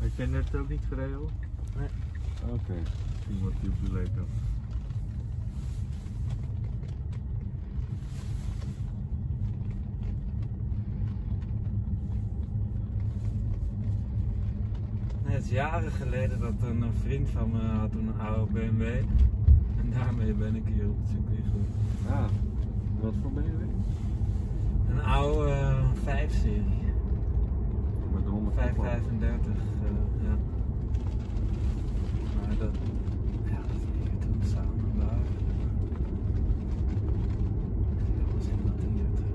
Heb jij net ook niet gereden? Nee. Oké, misschien wordt die op de leeftijd. Het is jaren geleden dat een vriend van me had een oude BMW en daarmee ben ik hier op het circuit gekomen. Ah, wat voor BMW? Een oude 5-serie. Met de 535, ja. Maar dat is hier toen samen daar. Dat was in dat hier terug.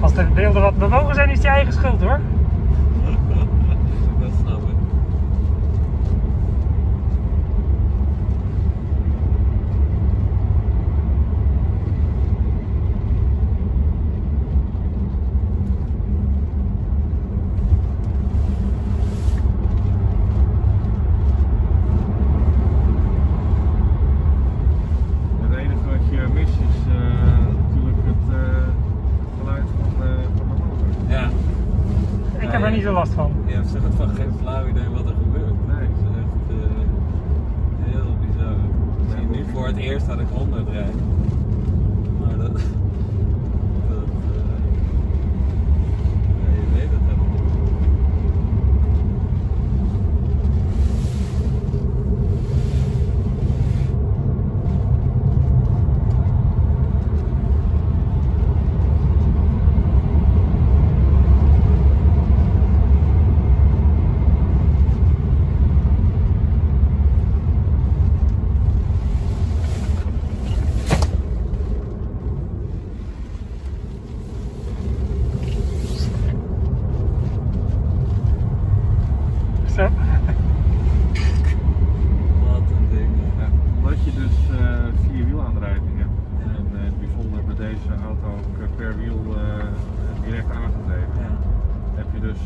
Als de beelden wat bewogen zijn, is het je eigen schuld hoor. Dat snap ik. Het enige wat je mist is natuurlijk het geluid van de motor. Ja. Ik heb er niet zo last van. Je hebt echt van geen flauw idee wat er gebeurt. Nee, het is echt heel bizar. Ik zie nu voor het eerst dat ik 100 rijd. Maar dat... je weet het helemaal niet. Wat een ding. Ja, omdat je dus vierwielaandrijving hebt. Ja. En bijzonder bij deze auto ook per wiel direct aangedreven. Ja. Heb je dus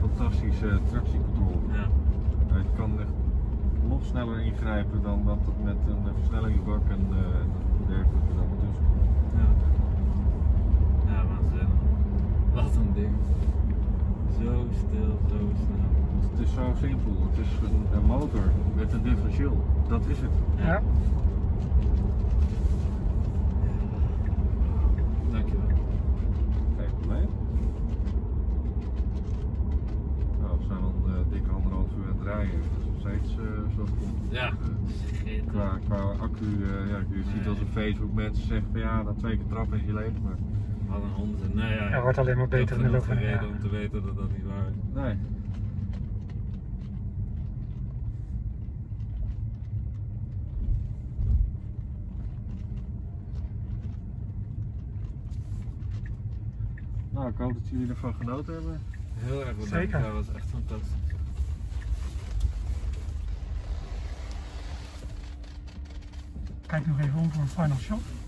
fantastische tractiecontrole. Ja. Het kan echt nog sneller ingrijpen dan dat het met een versnellingbak en dergelijke dan tussen komt. Ja, ja waanzinnig. Wat een ding. Zo stil, zo snel. Het is zo simpel, het is een motor met een differentieel, dat is het. Ja. Dankjewel. Kijk voor mij. Nou, we zijn al dikke anderhalf uur aan het rijden, dat is nog steeds zo goed. Ja, qua accu, ja, je ziet als op Facebook mensen zeggen van ja, dan 2 keer trap is je leeg, maar... Wat een onzin. Nou ja, hij wordt alleen maar beter in de loop van de jaren. Ik heb genoeg gereden om te weten dat dat niet waar is. Nee. Nou, ik hoop dat jullie ervan genoten hebben. Heel erg bedankt. Zeker. Dat was echt fantastisch. Kijk nog even om voor een final shot.